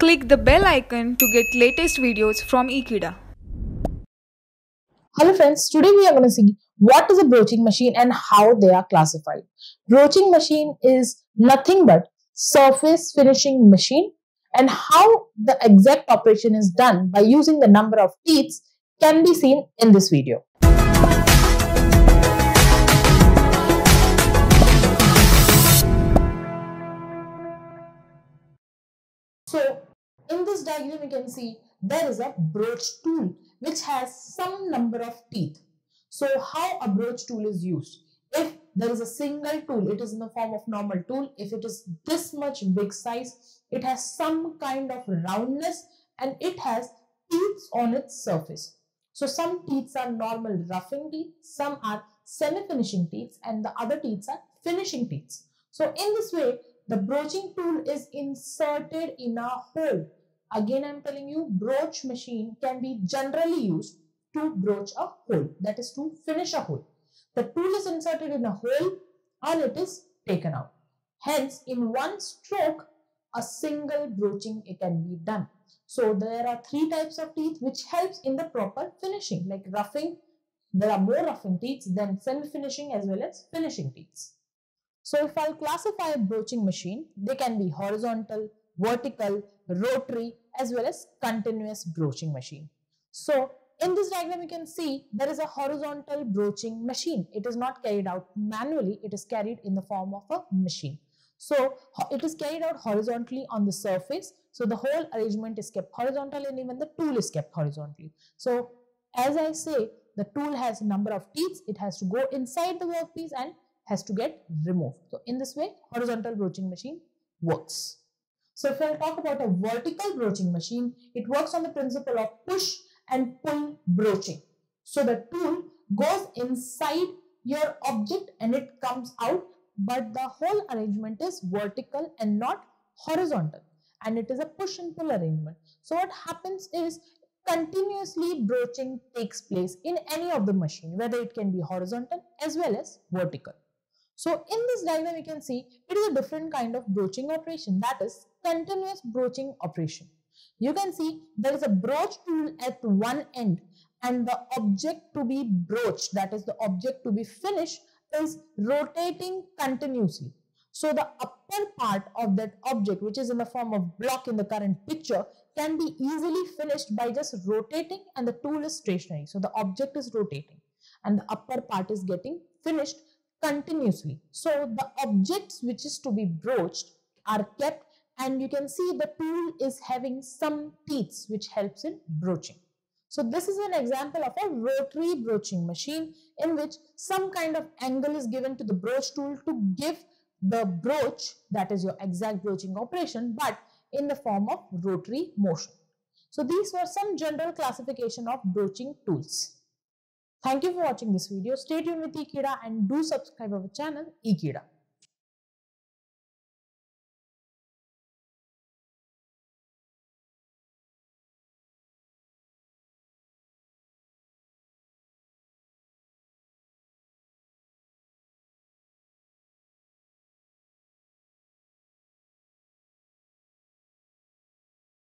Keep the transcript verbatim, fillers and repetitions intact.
Click the bell icon to get latest videos from Ekeeda. Hello friends, today we are going to see what is a broaching machine and how they are classified. Broaching machine is nothing but surface finishing machine, and how the exact operation is done by using the number of teeth can be seen in this video. So, in this diagram you can see there is a broach tool which has some number of teeth. So, how a broach tool is used? If there is a single tool, it is in the form of normal tool. If it is this much big size, it has some kind of roundness and it has teeth on its surface. So, some teeth are normal roughing teeth, some are semi-finishing teeth, and the other teeth are finishing teeth. So, in this way, the broaching tool is inserted in a hole. Again, I am telling you, broach machine can be generally used to broach a hole, that is to finish a hole. The tool is inserted in a hole and it is taken out. Hence, in one stroke, a single broaching it can be done. So, there are three types of teeth which helps in the proper finishing, like roughing. There are more roughing teeth than semi-finishing as well as finishing teeth. So, if I classify a broaching machine, they can be horizontal, vertical, rotary as well as continuous broaching machine. So, in this diagram you can see there is a horizontal broaching machine. It is not carried out manually, it is carried in the form of a machine. So, it is carried out horizontally on the surface. So, the whole arrangement is kept horizontal and even the tool is kept horizontally. So, as I say, the tool has a number of teeth, it has to go inside the workpiece and has to get removed. So, in this way, horizontal broaching machine works. So, if I talk about a vertical broaching machine, it works on the principle of push and pull broaching. So, the tool goes inside your object and it comes out, but the whole arrangement is vertical and not horizontal, and it is a push and pull arrangement. So, what happens is continuously broaching takes place in any of the machine, whether it can be horizontal as well as vertical. So, in this diagram you can see it is a different kind of broaching operation, that is continuous broaching operation. You can see there is a broach tool at one end and the object to be broached, that is the object to be finished, is rotating continuously. So, the upper part of that object, which is in the form of block in the current picture, can be easily finished by just rotating, and the tool is stationary. So, the object is rotating and the upper part is getting finished continuously. So, the objects which is to be broached are kept, and you can see the tool is having some teeth which helps in broaching. So, this is an example of a rotary broaching machine in which some kind of angle is given to the broach tool to give the broach, that is your exact broaching operation, but in the form of rotary motion. So, these were some general classification of broaching tools. Thank you for watching this video. Stay tuned with Ekeeda and do subscribe our channel Ekeeda.